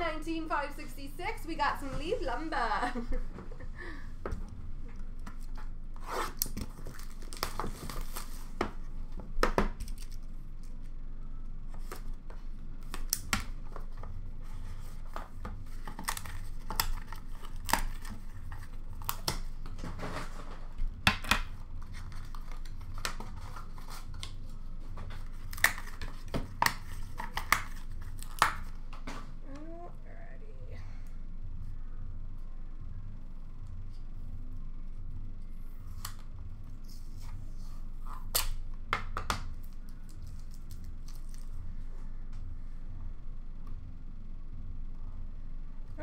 19,566. We got some leaf lumber.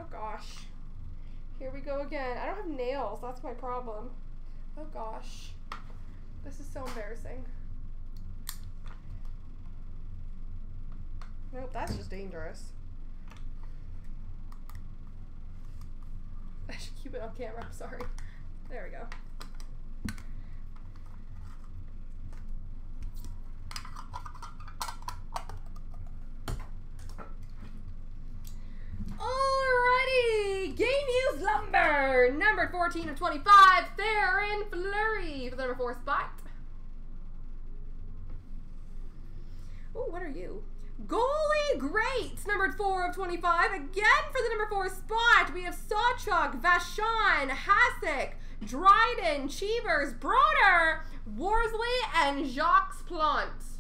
Gosh, here we go again. I don't have nails, that's my problem. Oh gosh, this is so embarrassing. Nope, that's just dangerous. I should keep it on camera, I'm sorry. There we go. Number 14 of 25, Theoren Fleury for the number 4 spot. Oh, what are you? Goalie Greats, number 4 of 25. Again for the number 4 spot, we have Sawchuck, Vashon, Hasek, Dryden, Cheevers, Broder, Worsley, and Jacques Plante.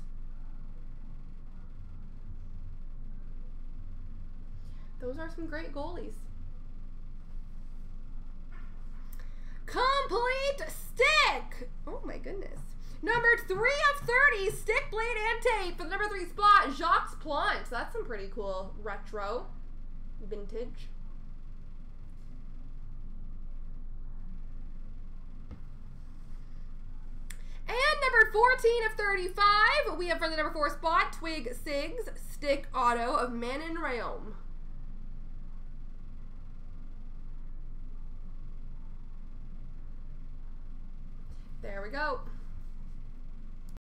Those are some great goalies. Complete stick. Oh my goodness. Number 3 of 30, stick, blade, and tape for the number 3 spot, Jacques Plante. That's some pretty cool retro, vintage. And number 14 of 35, we have for the number 4 spot, Twig Sigs, stick auto of Manon Rheaume. There we go.